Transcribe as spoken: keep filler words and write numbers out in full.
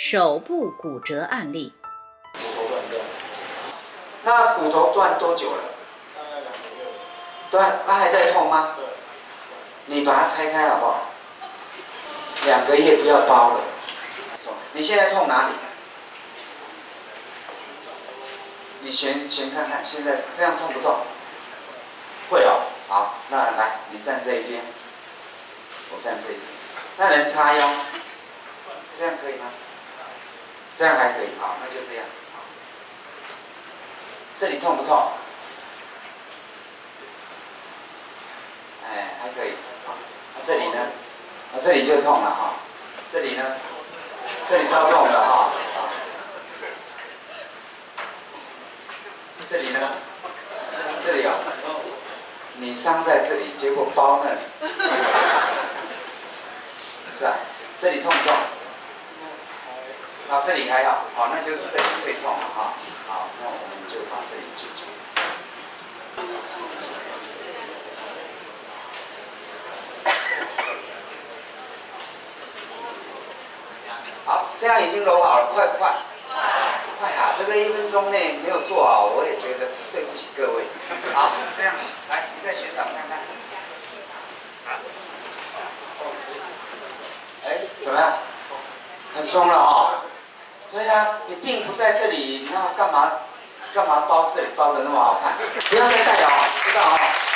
手部骨折案例。骨头断掉。那骨头断多久了？大概两个月。断，它还在痛吗？对。你把它拆开好不好？两个月不要包了。你现在痛哪里？你旋旋看看，现在这样痛不痛？会哦。好，那来，你站这一边，我站这一边。那人叉腰。 这样可以吗？这样还可以，好，那就这样。这里痛不痛？哎，还可以。好，那这里呢？啊，这里就痛了哈。这里呢？这里超痛的哈。这里呢？这里啊、哦，你伤在这里，结果包那里，是吧？这里痛不痛？ 啊，这里还好，好，那就是这里最痛了哈。好，那我们就把这里解决。好，这样已经揉好了，快不快？快！快啊！这个一分钟内没有做好，我也觉得对不起各位。好，这样，来，你再学长看看。哎，怎么样？很松了哦。 对啊，你病不在这里，那干嘛干嘛包这里包得那么好看？不要再戴了，知道哦。